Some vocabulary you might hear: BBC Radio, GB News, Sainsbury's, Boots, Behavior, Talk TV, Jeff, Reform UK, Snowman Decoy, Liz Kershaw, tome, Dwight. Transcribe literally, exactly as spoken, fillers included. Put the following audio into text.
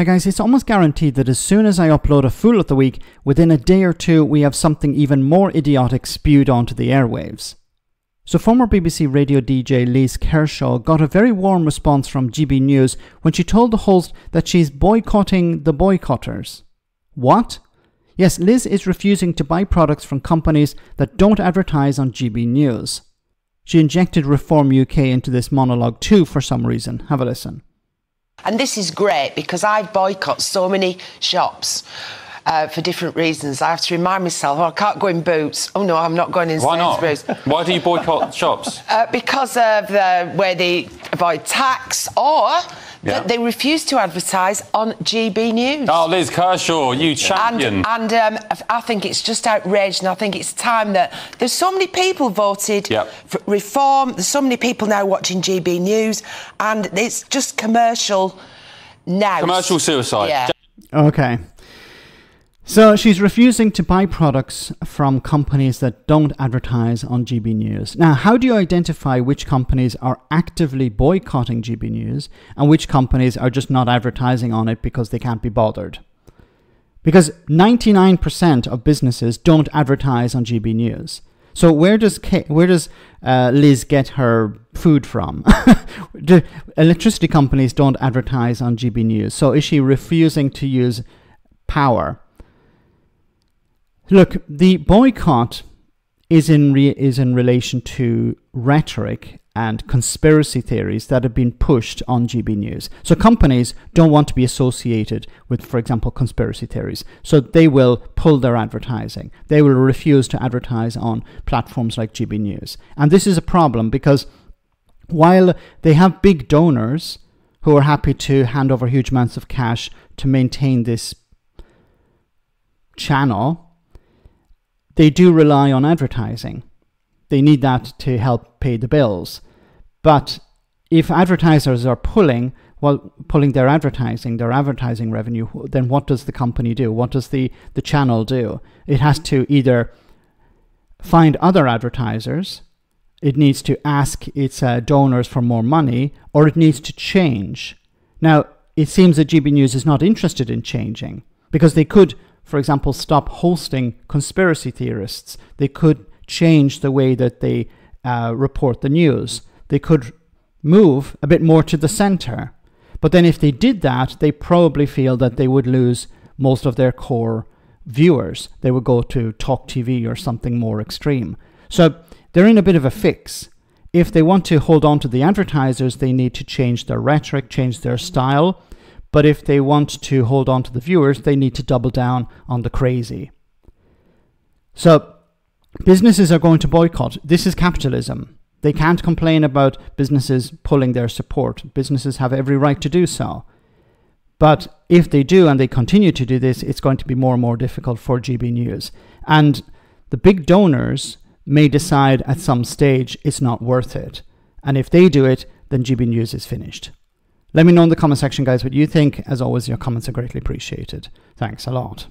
Hi guys, it's almost guaranteed that as soon as I upload a Fool of the Week, within a day or two we have something even more idiotic spewed onto the airwaves. So former B B C Radio D J Liz Kershaw got a very warm response from G B News when she told the host that she's boycotting the boycotters. What? Yes, Liz is refusing to buy products from companies that don't advertise on G B News. She injected Reform U K into this monologue too for some reason. Have a listen. And this is great because I boycott so many shops uh, for different reasons. I have to remind myself, oh, I can't go in Boots. Oh, no, I'm not going in Sainsbury's. Why not? Why do you boycott shops? Uh, because of the, where they avoid tax or... Yeah. They refuse to advertise on G B News. Oh, Liz Kershaw, you champion. And, and um, I think it's just outraged, and I think it's time that... There's so many people voted yep. for Reform, there's so many people now watching G B News, and it's just commercial now. Commercial suicide. Yeah. OK. So she's refusing to buy products from companies that don't advertise on G B News. Now, how do you identify which companies are actively boycotting G B News and which companies are just not advertising on it because they can't be bothered? Because ninety-nine percent of businesses don't advertise on G B News. So where does Kay, where does uh, Liz get her food from? The electricity companies don't advertise on G B News. So is she refusing to use power? Look, the boycott is in, re is in relation to rhetoric and conspiracy theories that have been pushed on G B News. So companies don't want to be associated with, for example, conspiracy theories. So they will pull their advertising. They will refuse to advertise on platforms like G B News. And this is a problem because while they have big donors who are happy to hand over huge amounts of cash to maintain this channel... They do rely on advertising. They need that to help pay the bills. But if advertisers are pulling, well, pulling their advertising, their advertising revenue, then what does the company do? What does the, the channel do? It has to either find other advertisers, it needs to ask its uh, donors for more money, or it needs to change. Now, it seems that G B News is not interested in changing because they could... For example, stop hosting conspiracy theorists. They could change the way that they uh, report the news. They could move a bit more to the center. But then if they did that, they probably feel that they would lose most of their core viewers. They would go to Talk T V or something more extreme. So they're in a bit of a fix. If they want to hold on to the advertisers, they need to change their rhetoric, change their style. But if they want to hold on to the viewers, they need to double down on the crazy. So businesses are going to boycott. This is capitalism. They can't complain about businesses pulling their support. Businesses have every right to do so. But if they do and they continue to do this, it's going to be more and more difficult for G B News. And the big donors may decide at some stage it's not worth it. And if they do it, then G B News is finished. Let me know in the comment section, guys, what you think. As always, your comments are greatly appreciated. Thanks a lot.